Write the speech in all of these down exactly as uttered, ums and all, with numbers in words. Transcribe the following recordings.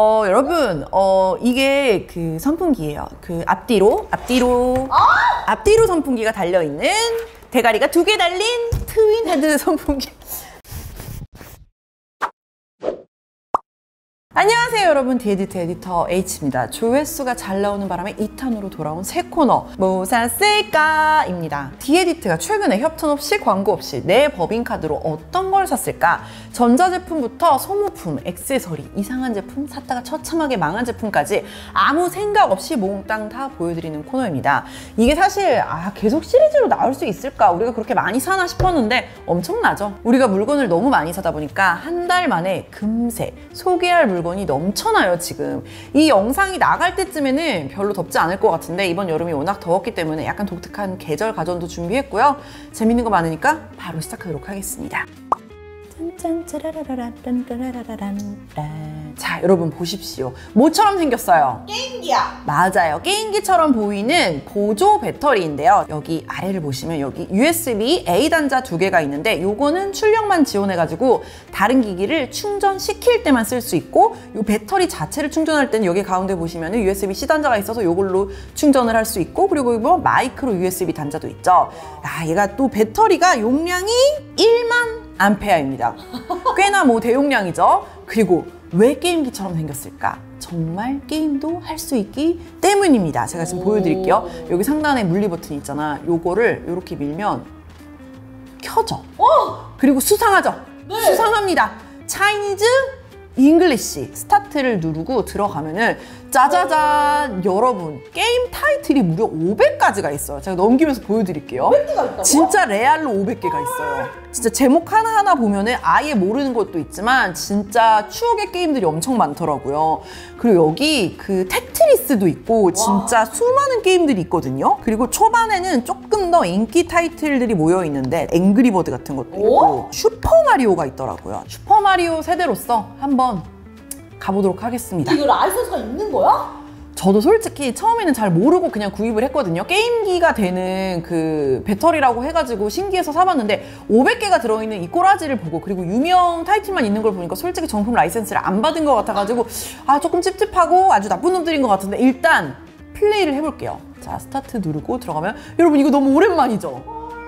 어, 여러분, 어, 이게 그 선풍기예요. 그 앞뒤로, 앞뒤로, 앞뒤로 선풍기가 달려있는, 대가리가 두 개 달린 트윈 헤드 선풍기. 안녕하세요 여러분, 디에디트 에디터 H입니다. 조회수가 잘 나오는 바람에 이 탄으로 돌아온 새 코너 뭐 샀을까? 입니다. 디에디트가 최근에 협찬 없이 광고 없이 내 법인카드로 어떤 걸 샀을까? 전자제품부터 소모품, 액세서리, 이상한 제품, 샀다가 처참하게 망한 제품까지 아무 생각 없이 몽땅 다 보여드리는 코너입니다. 이게 사실 아 계속 시리즈로 나올 수 있을까? 우리가 그렇게 많이 사나 싶었는데 엄청나죠? 우리가 물건을 너무 많이 사다 보니까 한 달 만에 금세 소개할 물건 이 넘쳐나요. 지금 이 영상이 나갈 때쯤에는 별로 덥지 않을 것 같은데 이번 여름이 워낙 더웠기 때문에 약간 독특한 계절 가전도 준비했고요. 재밌는 거 많으니까 바로 시작하도록 하겠습니다. 자, 여러분 보십시오. 뭐처럼 생겼어요? 게임기야! 맞아요. 게임기처럼 보이는 보조 배터리인데요. 여기 아래를 보시면 여기 유에스비 에이 단자 두 개가 있는데 요거는 출력만 지원해가지고 다른 기기를 충전시킬 때만 쓸 수 있고 요 배터리 자체를 충전할 때는 여기 가운데 보시면 유에스비 씨 단자가 있어서 요걸로 충전을 할 수 있고 그리고 이거 마이크로 유에스비 단자도 있죠. 야, 얘가 또 배터리가 용량이 일만 암페어입니다. 꽤나 뭐 대용량이죠. 그리고 왜 게임기처럼 생겼을까? 정말 게임도 할 수 있기 때문입니다. 제가 지금 보여드릴게요. 여기 상단에 물리 버튼 있잖아. 요거를 이렇게 밀면 켜져. 어! 그리고 수상하죠? 네. 수상합니다. 차이니즈 잉글리시 스타트를 누르고 들어가면은 짜자잔. 여러분, 게임 타이틀이 무려 오백 가지가 있어요. 제가 넘기면서 보여드릴게요. 오백 개가 있다고요? 진짜 레알로 오백 개가 있어요. 진짜 제목 하나하나 보면은 아예 모르는 것도 있지만 진짜 추억의 게임들이 엄청 많더라고요. 그리고 여기 그 테트리스도 있고 진짜 와. 수많은 게임들이 있거든요. 그리고 초반에는 조금 더 인기 타이틀들이 모여있는데 앵그리버드 같은 것도 있고 오? 슈퍼마리오가 있더라고요. 슈퍼마리오 세대로서 한번 가보도록 하겠습니다. 이거 라이선스가 있는 거야? 저도 솔직히 처음에는 잘 모르고 그냥 구입을 했거든요. 게임기가 되는 그 배터리라고 해가지고 신기해서 사봤는데 오백 개가 들어있는 이 꼬라지를 보고 그리고 유명 타이틀만 있는 걸 보니까 솔직히 정품 라이선스를 안 받은 것 같아가지고 아 조금 찝찝하고 아주 나쁜 놈들인 것 같은데 일단 플레이를 해볼게요. 자, 스타트 누르고 들어가면 여러분 이거 너무 오랜만이죠?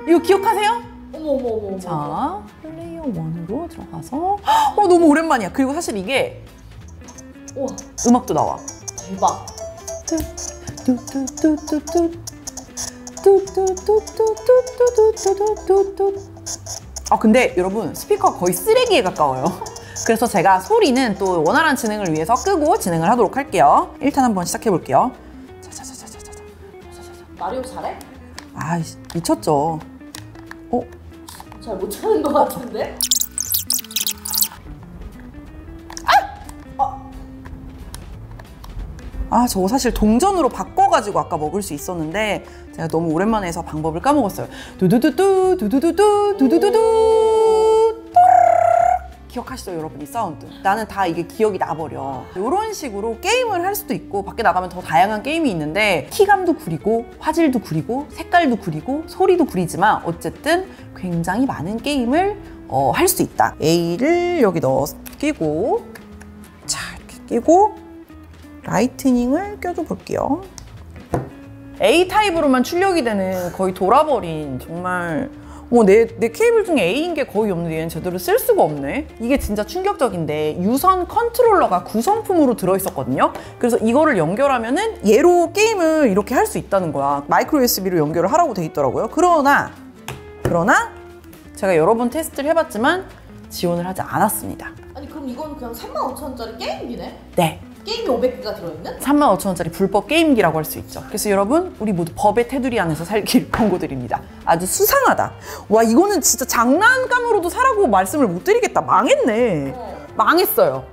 이거 기억하세요? 어머 어머 어머. 자, 플레이어 일으로 들어가서 어 너무 오랜만이야. 그리고 사실 이게 우와. 음악도 나와. 대박. 아 근데 여러분 스피커가 거의 쓰레기에 가까워요. 그래서 제가 소리는 또 원활한 진행을 위해서 끄고 진행을 하도록 할게요. 일 탄 한번 시작해 볼게요. 자자자자자자. 마리오 잘해? 아 미쳤죠. 어? 잘 못 찾는 것 같은데? 아! 아! 아 저거 사실 동전으로 바꿔가지고 아까 먹을 수 있었는데 제가 너무 오랜만에 해서 방법을 까먹었어요. 두두두두 두두두두 두두두두 기억하시죠 여러분 이 사운드? 나는 다 이게 기억이 나버려. 이런 식으로 게임을 할 수도 있고 밖에 나가면 더 다양한 게임이 있는데 키감도 구리고 화질도 구리고 색깔도 구리고 소리도 구리지만 어쨌든 굉장히 많은 게임을 어, 할 수 있다. A를 여기 넣어 끼고 자 이렇게 끼고 라이트닝을 껴줘 볼게요. A 타입으로만 출력이 되는 거의 돌아버린 정말 어, 내, 내 케이블 중에 A인 게 거의 없는데 얘는 제대로 쓸 수가 없네. 이게 진짜 충격적인데 유선 컨트롤러가 구성품으로 들어있었거든요. 그래서 이거를 연결하면은 얘로 게임을 이렇게 할 수 있다는 거야. 마이크로 유에스비로 연결을 하라고 돼 있더라고요. 그러나 그러나 제가 여러 번 테스트를 해봤지만 지원을 하지 않았습니다. 아니 그럼 이건 그냥 삼만 오천 원짜리 게임기네? 네. 게임이 오백 개가 들어있는? 삼만 오천 원짜리 불법 게임기라고 할 수 있죠. 그래서 여러분 우리 모두 법의 테두리 안에서 살길 권고드립니다. 아주 수상하다. 와 이거는 진짜 장난감으로도 사라고 말씀을 못 드리겠다. 망했네. 어. 망했어요.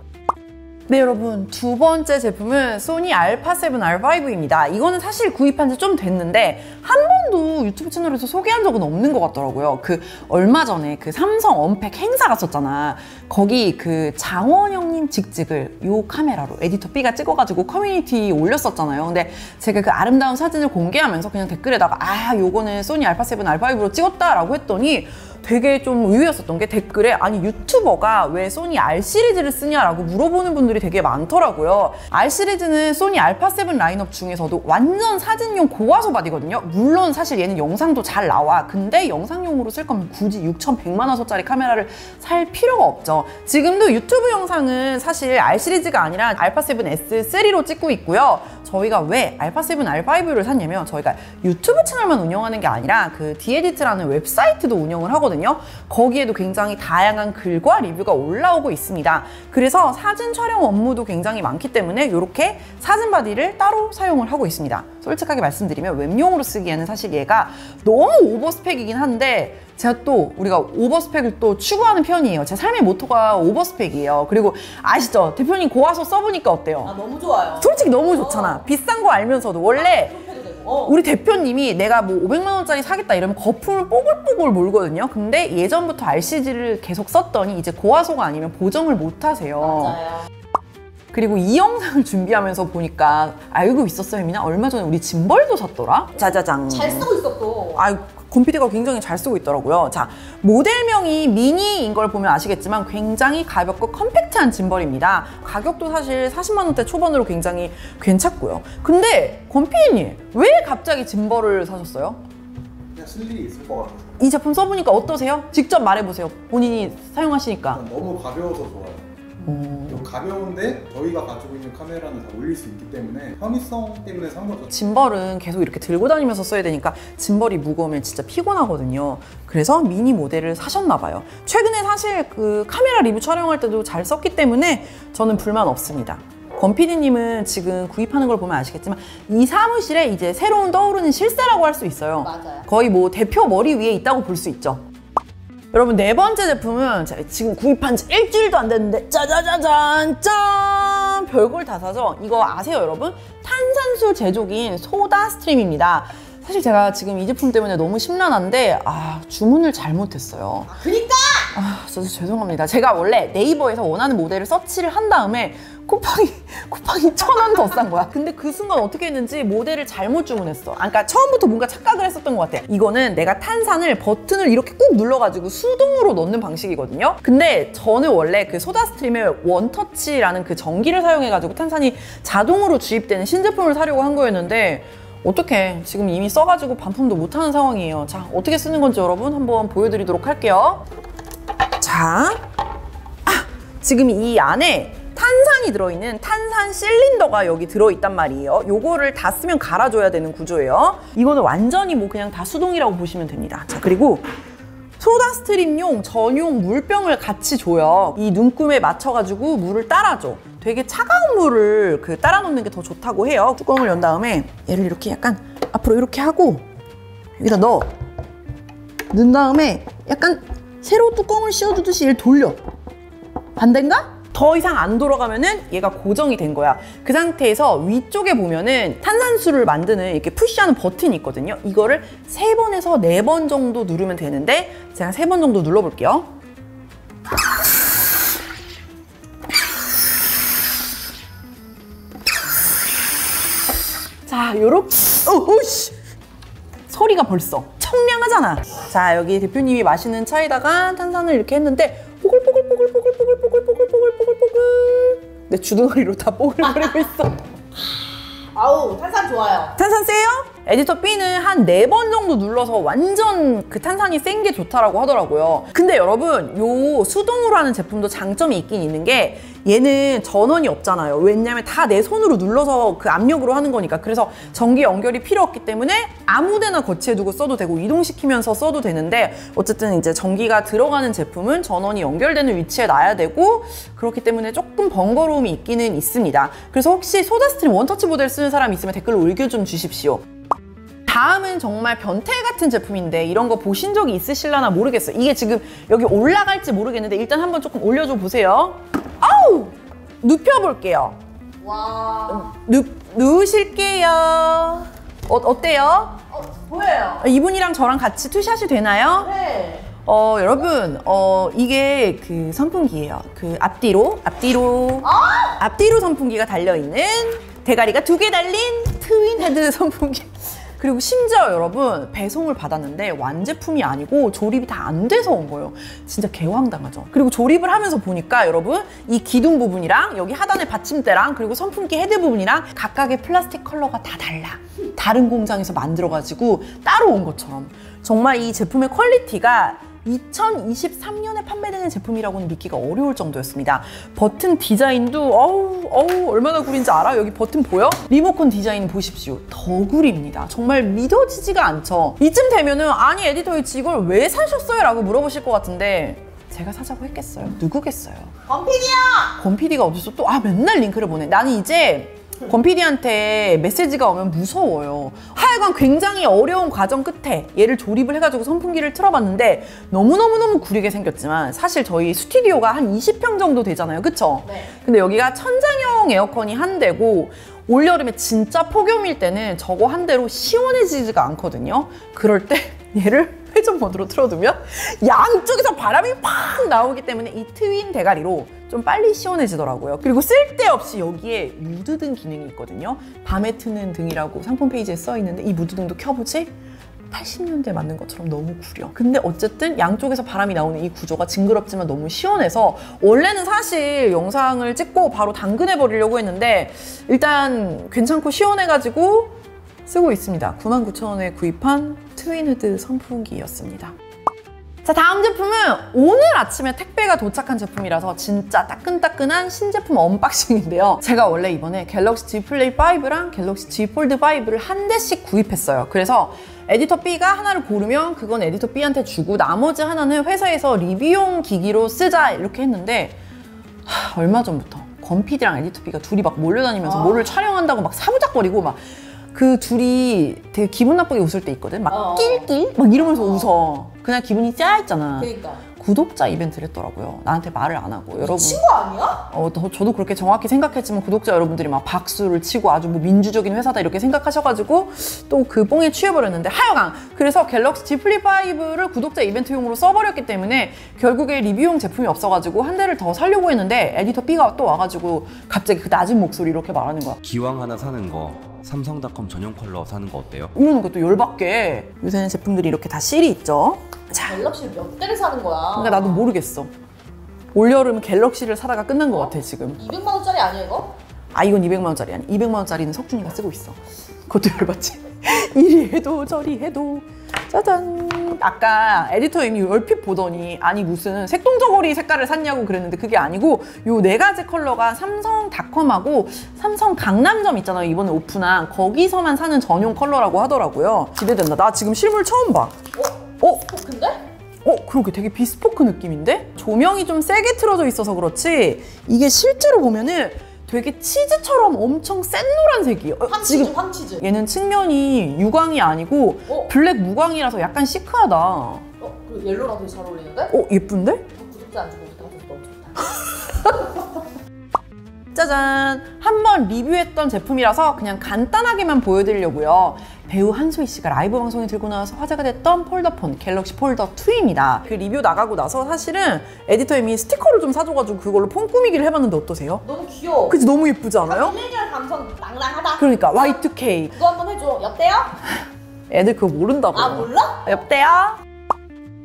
네 여러분, 두 번째 제품은 소니 알파 세븐 알 파이브입니다. 이거는 사실 구입한 지 좀 됐는데 한 번도 유튜브 채널에서 소개한 적은 없는 것 같더라고요. 그 얼마 전에 그 삼성 언팩 행사 갔었잖아. 거기 그 장원 형님 직직을 요 카메라로 에디터 B가 찍어가지고 커뮤니티에 올렸었잖아요. 근데 제가 그 아름다운 사진을 공개하면서 그냥 댓글에다가 아 요거는 소니 알파 세븐 알 파이브로 찍었다라고 했더니 되게 좀 의외였었던 게 댓글에 아니 유튜버가 왜 소니 R 시리즈를 쓰냐라고 물어보는 분들이 되게 많더라고요. R 시리즈는 소니 알파 세븐 라인업 중에서도 완전 사진용 고화소 바디거든요. 물론 사실 얘는 영상도 잘 나와. 근데 영상용으로 쓸 거면 굳이 육천백만 원짜리 카메라를 살 필요가 없죠. 지금도 유튜브 영상은 사실 R 시리즈가 아니라 알파 세븐 에스 쓰리로 찍고 있고요. 저희가 왜 알파 세븐 알 파이브를 샀냐면 저희가 유튜브 채널만 운영하는 게 아니라 그 디에디트라는 웹사이트도 운영을 하거든요. 거기에도 굉장히 다양한 글과 리뷰가 올라오고 있습니다. 그래서 사진 촬영 업무도 굉장히 많기 때문에 이렇게 사진 바디를 따로 사용을 하고 있습니다. 솔직하게 말씀드리면 웹용으로 쓰기에는 사실 얘가 너무 오버스펙이긴 한데 제가 또 우리가 오버스펙을 또 추구하는 편이에요. 제 삶의 모토가 오버스펙이에요. 그리고 아시죠? 대표님 고화소 써보니까 어때요? 아, 너무 좋아요. 솔직히 너무 좋잖아. 어. 비싼 거 알면서도 원래 어. 우리 대표님이 내가 뭐 오백만 원짜리 사겠다 이러면 거품을 뽀글뽀글 몰거든요. 근데 예전부터 알씨지를 계속 썼더니 이제 고화소가 아니면 보정을 못 하세요. 맞아요. 그리고 이 영상을 준비하면서 보니까 알고 있었어요, 미나? 얼마 전에 우리 짐벌도 샀더라? 짜자장. 잘 쓰고 있었고. 아유, 곰피디가 굉장히 잘 쓰고 있더라고요. 자, 모델명이 미니인 걸 보면 아시겠지만 굉장히 가볍고 컴팩트한 짐벌입니다. 가격도 사실 사십만 원대 초반으로 굉장히 괜찮고요. 근데 곰피디님, 왜 갑자기 짐벌을 사셨어요? 그냥 쓸 일이 있을 것 같아요. 이 제품 써보니까 어떠세요? 직접 말해보세요. 본인이 사용하시니까. 너무 가벼워서 좋아요. 음... 가벼운데 저희가 가지고 있는 카메라는 다 올릴 수 있기 때문에 편의성 때문에 산 거죠. 짐벌은 계속 이렇게 들고 다니면서 써야 되니까 짐벌이 무거우면 진짜 피곤하거든요. 그래서 미니 모델을 사셨나 봐요. 최근에 사실 그 카메라 리뷰 촬영할 때도 잘 썼기 때문에 저는 불만 없습니다. 권피디님은 지금 구입하는 걸 보면 아시겠지만 이 사무실에 이제 새로운 떠오르는 실세라고 할 수 있어요. 맞아요. 거의 뭐 대표 머리 위에 있다고 볼 수 있죠. 여러분, 네 번째 제품은 지금 구입한 지 일주일도 안 됐는데 짜자자잔 짠! 별걸 다 사죠? 이거 아세요, 여러분? 탄산수 제조기인 소다 스트림입니다. 사실 제가 지금 이 제품 때문에 너무 심란한데 아, 주문을 잘못했어요. 아, 그니까! 아, 진짜 죄송합니다. 제가 원래 네이버에서 원하는 모델을 서치를 한 다음에 쿠팡이 쿠팡이 천 원 더 싼 거야. 근데 그 순간 어떻게 했는지 모델을 잘못 주문했어. 그러니까 처음부터 뭔가 착각을 했었던 것 같아. 이거는 내가 탄산을 버튼을 이렇게 꾹 눌러가지고 수동으로 넣는 방식이거든요. 근데 저는 원래 그 소다스트림의 원터치라는 그 전기를 사용해가지고 탄산이 자동으로 주입되는 신제품을 사려고 한 거였는데 어떡해, 지금 이미 써가지고 반품도 못하는 상황이에요. 자, 어떻게 쓰는 건지 여러분 한번 보여드리도록 할게요. 자, 아, 지금 이 안에 탄산이 들어있는 탄산 실린더가 여기 들어있단 말이에요. 요거를 다 쓰면 갈아줘야 되는 구조예요. 이거는 완전히 뭐 그냥 다 수동이라고 보시면 됩니다. 자, 그리고 소다스트림용 전용 물병을 같이 줘요. 이 눈금에 맞춰가지고 물을 따라줘. 되게 차가운 물을 그 따라 놓는 게 더 좋다고 해요. 뚜껑을 연 다음에 얘를 이렇게 약간 앞으로 이렇게 하고 여기다 넣어. 넣은 다음에 약간 새로 뚜껑을 씌워주듯이 얘를 돌려. 반대인가? 더 이상 안 돌아가면은 얘가 고정이 된 거야. 그 상태에서 위쪽에 보면은 탄산수를 만드는 이렇게 푸시하는 버튼이 있거든요. 이거를 세 번에서 네 번 정도 누르면 되는데 제가 세 번 정도 눌러볼게요. 자, 요렇게. 오우씨. 소리가 벌써 청량하잖아. 자, 여기 대표님이 마시는 차에다가 탄산을 이렇게 했는데 뽀글뽀글뽀글뽀글뽀글뽀글뽀글뽀글뽀글뽀글 내 주둥아리로 다 뽀글거리고 있어. 아우, 탄산 좋아요. 탄산 세요? 에디터 B는 한 네 번 정도 눌러서 완전 그 탄산이 센 게 좋다라고 하더라고요. 근데 여러분, 요 수동으로 하는 제품도 장점이 있긴 있는 게 얘는 전원이 없잖아요. 왜냐면 다 내 손으로 눌러서 그 압력으로 하는 거니까. 그래서 전기 연결이 필요 없기 때문에 아무데나 거치해 두고 써도 되고 이동시키면서 써도 되는데 어쨌든 이제 전기가 들어가는 제품은 전원이 연결되는 위치에 놔야 되고 그렇기 때문에 조금 번거로움이 있기는 있습니다. 그래서 혹시 소다스트림 원터치 모델 쓰는 사람 있으면 댓글로 의견 좀 주십시오. 다음은 정말 변태 같은 제품인데 이런 거 보신 적이 있으실라나 모르겠어요. 이게 지금 여기 올라갈지 모르겠는데 일단 한번 조금 올려줘 보세요. 아우! 눕혀볼게요. 와. 누, 누우실게요. 어, 어때요? 어, 보여요. 이분이랑 저랑 같이 투샷이 되나요? 네. 어, 여러분, 어, 이게 그 선풍기예요. 그 앞뒤로, 앞뒤로, 아! 앞뒤로 선풍기가 달려있는 대가리가 두 개 달린 트윈 헤드 선풍기. 그리고 심지어 여러분 배송을 받았는데 완제품이 아니고 조립이 다 안 돼서 온 거예요. 진짜 개황당하죠. 그리고 조립을 하면서 보니까 여러분 이 기둥 부분이랑 여기 하단의 받침대랑 그리고 선풍기 헤드 부분이랑 각각의 플라스틱 컬러가 다 달라. 다른 공장에서 만들어가지고 따로 온 것처럼 정말 이 제품의 퀄리티가 이천이십삼 년에 판매되는 제품이라고는 믿기가 어려울 정도였습니다. 버튼 디자인도 어우 어우 얼마나 구린지 알아? 여기 버튼 보여? 리모컨 디자인 보십시오. 더 구립니다. 정말 믿어지지가 않죠. 이쯤 되면은 아니 에디터이치 이걸 왜 사셨어요? 라고 물어보실 것 같은데 제가 사자고 했겠어요? 누구겠어요? 권피디야! 권피디가 어디서 또 아 맨날 링크를 보내. 나는 이제 권피디한테 메시지가 오면 무서워요. 하여간 굉장히 어려운 과정 끝에 얘를 조립을 해가지고 선풍기를 틀어봤는데 너무너무너무 구리게 생겼지만 사실 저희 스튜디오가 한 이십 평 정도 되잖아요. 그쵸? 네. 근데 여기가 천장형 에어컨이 한 대고 올여름에 진짜 폭염일 때는 저거 한 대로 시원해지지가 않거든요. 그럴 때 얘를 회전 모드로 틀어두면 양쪽에서 바람이 팍 나오기 때문에 이 트윈 대가리로 좀 빨리 시원해지더라고요. 그리고 쓸데없이 여기에 무드등 기능이 있거든요. 밤에 트는 등이라고 상품 페이지에 써있는데 이 무드등도 켜보지? 팔십 년대 만든 것처럼 너무 구려. 근데 어쨌든 양쪽에서 바람이 나오는 이 구조가 징그럽지만 너무 시원해서 원래는 사실 영상을 찍고 바로 당근해버리려고 했는데 일단 괜찮고 시원해가지고 쓰고 있습니다. 구만 구천 원에 구입한 트윈헤드 선풍기였습니다. 자, 다음 제품은 오늘 아침에 택배가 도착한 제품이라서 진짜 따끈따끈한 신제품 언박싱인데요. 제가 원래 이번에 갤럭시 Z 플레이 파이브랑 갤럭시 Z 폴드 파이브를 한 대씩 구입했어요. 그래서 에디터 B가 하나를 고르면 그건 에디터 B한테 주고 나머지 하나는 회사에서 리뷰용 기기로 쓰자 이렇게 했는데 하, 얼마 전부터 권피디랑 에디터 B가 둘이 막 몰려다니면서 아. 뭐를 촬영한다고 막 사부작거리고 막 그 둘이 되게 기분 나쁘게 웃을 때 있거든? 막 어어. 낄낄? 막 이러면서 어어. 웃어. 그냥 기분이 짜였잖아. 그러니까. 구독자 이벤트를 했더라고요. 나한테 말을 안 하고. 여러분. 미친 거 아니야? 어, 저도 그렇게 정확히 생각했지만 구독자 여러분들이 막 박수를 치고 아주 뭐 민주적인 회사다 이렇게 생각하셔가지고 또 그 뽕에 취해버렸는데 하여간 그래서 갤럭시 Z 플립 파이브를 구독자 이벤트용으로 써버렸기 때문에 결국에 리뷰용 제품이 없어가지고 한 대를 더 사려고 했는데 에디터 B가 또 와가지고 갑자기 그 낮은 목소리 이렇게 말하는 거야. 기왕 하나 사는 거 삼성닷컴 전용 컬러 사는 거 어때요? 이러는 것도 열받게. 요새는 제품들이 이렇게 다 실이 있죠. 자. 갤럭시를 몇 대를 사는 거야? 그러니까 나도 모르겠어. 올여름 갤럭시를 사다가 끝난 거 어? 같아 지금. 이백만 원짜리 아니야 이거? 아 이건 이백만 원짜리 아니야. 이백만 원짜리는 석준이가 쓰고 있어. 그것도 열받지. 이리 해도 저리 해도 짜잔. 아까 에디터님이 얼핏 보더니 아니 무슨 색동저고리 색깔을 샀냐고 그랬는데 그게 아니고 요 네 가지 컬러가 삼성닷컴하고 삼성 강남점 있잖아요. 이번에 오픈한 거기서만 사는 전용 컬러라고 하더라고요. 기대된다. 나 지금 실물 처음 봐. 어? 어? 비스포크인데? 어? 그러게 되게 비스포크 느낌인데? 조명이 좀 세게 틀어져 있어서 그렇지 이게 실제로 보면은 되게 치즈처럼 엄청 센 노란색이에요. 황치즈, 황치즈. 얘는 측면이 유광이 아니고 어? 블랙 무광이라서 약간 시크하다. 어? 그리고 옐로랑 되게 잘 어울리는데? 어? 예쁜데? 구독자 안 주고 부탁해서 너무 좋다. 짜잔! 한번 리뷰했던 제품이라서 그냥 간단하게만 보여드리려고요. 배우 한소희 씨가 라이브 방송에 들고 나와서 화제가 됐던 폴더폰 갤럭시 폴더 투입니다. 그 리뷰 나가고 나서 사실은 에디터님이 스티커를 좀 사줘가지고 그걸로 폰 꾸미기를 해봤는데 어떠세요? 너무 귀여워. 그치? 너무 예쁘지 않아요? 일렬 감성 낭낭하다. 그러니까 와이 투 케이. 그거 한번 해줘. 옆대요? 애들 그거 모른다고요. 아 몰라? 옆대요?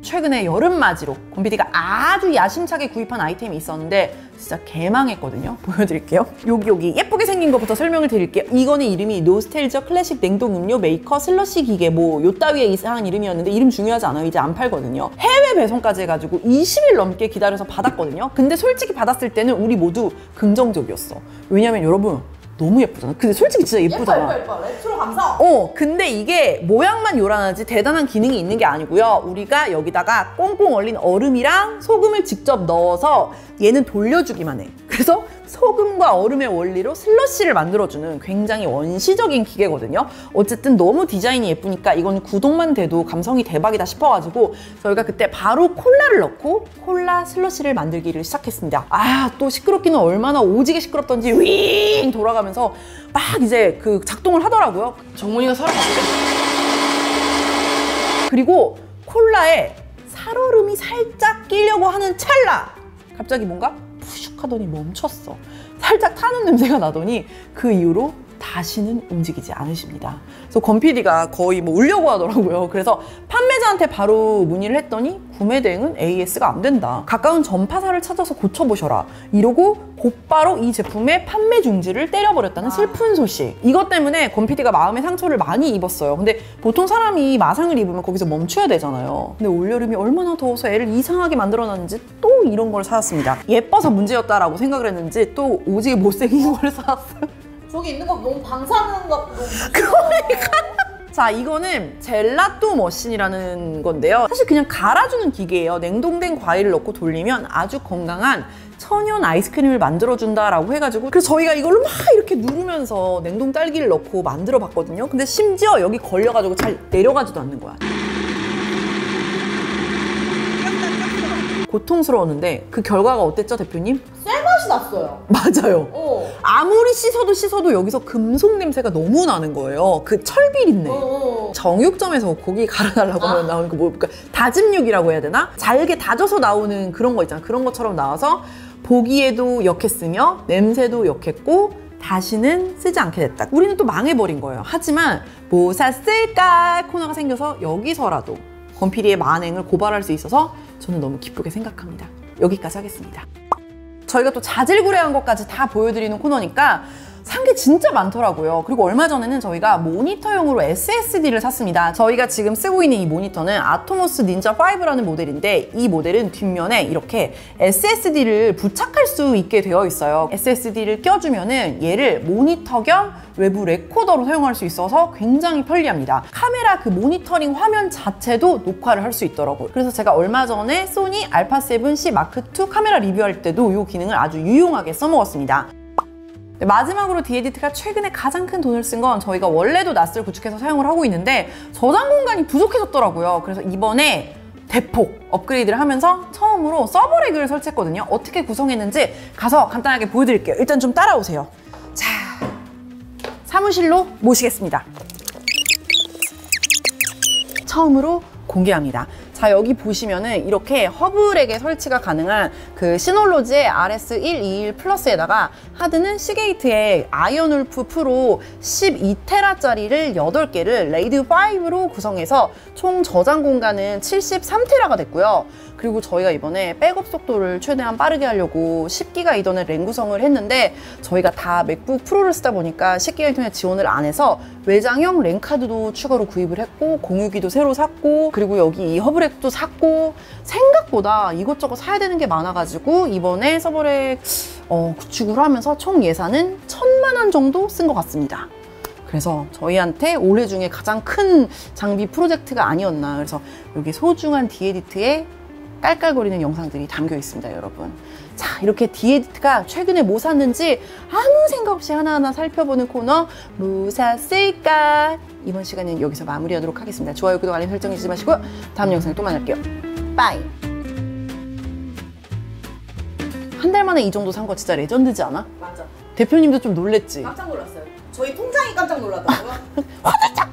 최근에 여름맞이로 권피디가 아주 야심차게 구입한 아이템이 있었는데 진짜 개망했거든요. 보여드릴게요. 여기 여기 예쁘게 생긴 것부터 설명을 드릴게요. 이거는 이름이 노스텔지어 클래식 냉동 음료 메이커 슬러시 기계 뭐 요따위의 이상한 이름이었는데 이름 중요하지 않아요. 이제 안 팔거든요. 해외 배송까지 해가지고 이십 일 넘게 기다려서 받았거든요. 근데 솔직히 받았을 때는 우리 모두 긍정적이었어. 왜냐면 여러분 너무 예쁘잖아. 근데 솔직히 진짜 예쁘잖아. 예뻐 예뻐 예뻐. 레트로 감성. 어, 근데 이게 모양만 요란하지 대단한 기능이 있는 게 아니고요. 우리가 여기다가 꽁꽁 얼린 얼음이랑 소금을 직접 넣어서 얘는 돌려주기만 해. 그래서 소금과 얼음의 원리로 슬러시를 만들어주는 굉장히 원시적인 기계거든요. 어쨌든 너무 디자인이 예쁘니까 이건 구독만 돼도 감성이 대박이다 싶어가지고 저희가 그때 바로 콜라를 넣고 콜라 슬러시를 만들기를 시작했습니다. 아, 또 시끄럽기는 얼마나 오지게 시끄럽던지 윙 돌아가면서 막 이제 그 작동을 하더라고요. 정훈이가 사람 같아. 그리고 콜라에 살얼음이 살짝 끼려고 하는 찰나 갑자기 뭔가 푸슉 하더니 멈췄어. 살짝 타는 냄새가 나더니 그 이후로 다시는 움직이지 않으십니다. 그래서 권피디가 거의 뭐 울려고 하더라고요. 그래서 판매자한테 바로 문의를 했더니 구매 대행은 에이에스가 안 된다, 가까운 전파사를 찾아서 고쳐보셔라, 이러고 곧바로 이 제품의 판매 중지를 때려버렸다는 슬픈 소식. 이것 때문에 권피디가 마음의 상처를 많이 입었어요. 근데 보통 사람이 마상을 입으면 거기서 멈춰야 되잖아요. 근데 올여름이 얼마나 더워서 애를 이상하게 만들어놨는지 또 이런 걸 사왔습니다. 예뻐서 문제였다라고 생각을 했는지 또 오지게 못생긴 걸 사왔어요. 저기 있는 거 너무 방사능 같고. 그러니까. 자, 이거는 젤라또 머신이라는 건데요, 사실 그냥 갈아주는 기계예요. 냉동된 과일을 넣고 돌리면 아주 건강한 천연 아이스크림을 만들어준다라고 해가지고, 그래서 저희가 이걸로 막 이렇게 누르면서 냉동 딸기를 넣고 만들어 봤거든요. 근데 심지어 여기 걸려가지고 잘 내려가지도 않는 거야. 고통스러웠는데 그 결과가 어땠죠, 대표님? 쇠맛이 났어요. 맞아요. 어. 아무리 씻어도 씻어도 여기서 금속 냄새가 너무 나는 거예요. 그 철비린내. 어. 정육점에서 고기 갈아달라고 하면 아. 나오는 거 뭐, 그러니까 다짐육이라고 해야 되나? 잘게 다져서 나오는 그런 거 있잖아. 그런 것처럼 나와서 보기에도 역했으며 냄새도 역했고 다시는 쓰지 않게 됐다. 우리는 또 망해버린 거예요. 하지만 뭐 샀을까 코너가 생겨서 여기서라도 권피디의 만행을 고발할 수 있어서 저는 너무 기쁘게 생각합니다. 여기까지 하겠습니다. 저희가 또 자질구레한 것까지 다 보여드리는 코너니까 산 게 진짜 많더라고요. 그리고 얼마 전에는 저희가 모니터용으로 에스에스디를 샀습니다. 저희가 지금 쓰고 있는 이 모니터는 아토모스 닌자 파이브라는 모델인데, 이 모델은 뒷면에 이렇게 에스에스디를 부착할 수 있게 되어 있어요. 에스에스디를 껴주면은 얘를 모니터 겸 외부 레코더로 사용할 수 있어서 굉장히 편리합니다. 카메라 그 모니터링 화면 자체도 녹화를 할 수 있더라고요. 그래서 제가 얼마 전에 소니 알파 세븐 씨 마크 투 카메라 리뷰할 때도 이 기능을 아주 유용하게 써먹었습니다. 마지막으로 디에디트가 최근에 가장 큰 돈을 쓴 건 저희가 원래도 낫을 구축해서 사용을 하고 있는데 저장 공간이 부족해졌더라고요. 그래서 이번에 대폭 업그레이드를 하면서 처음으로 서버 랙을 설치했거든요. 어떻게 구성했는지 가서 간단하게 보여드릴게요. 일단 좀 따라오세요. 자, 사무실로 모시겠습니다. 처음으로 공개합니다. 자, 여기 보시면은 이렇게 허브랙에 설치가 가능한 그 시놀로지의 알 에스 백이십일 플러스에다가 하드는 시게이트의 아이언 울프 프로 십이 테라짜리를 여덟 개를 레이드 파이브로 구성해서 총 저장 공간은 칠십삼 테라가 됐고요. 그리고 저희가 이번에 백업 속도를 최대한 빠르게 하려고 십 기가 이더넷 램 구성을 했는데, 저희가 다 맥북 프로를 쓰다 보니까 십 기가 이더넷 지원을 안 해서 외장형 램 카드도 추가로 구입을 했고, 공유기도 새로 샀고, 그리고 여기 이 허브랙 또 샀고, 생각보다 이것저것 사야 되는 게 많아가지고 이번에 서버렉 어, 구축을 하면서 총 예산은 천만 원 정도 쓴 것 같습니다. 그래서 저희한테 올해 중에 가장 큰 장비 프로젝트가 아니었나. 그래서 여기 소중한 디에디트의 깔깔거리는 영상들이 담겨 있습니다, 여러분. 자, 이렇게 디에디트가 최근에 뭐 샀는지 아무 생각 없이 하나하나 살펴보는 코너, 뭐 샀을까? 이번 시간은 여기서 마무리하도록 하겠습니다. 좋아요, 구독, 알림 설정 잊지 마시고요. 다음 영상에 또 만날게요. 빠이! 한 달 만에 이 정도 산 거 진짜 레전드지 않아? 맞아. 대표님도 좀 놀랬지? 깜짝 놀랐어요. 저희 통장이 깜짝 놀랐다고요? 화들짝!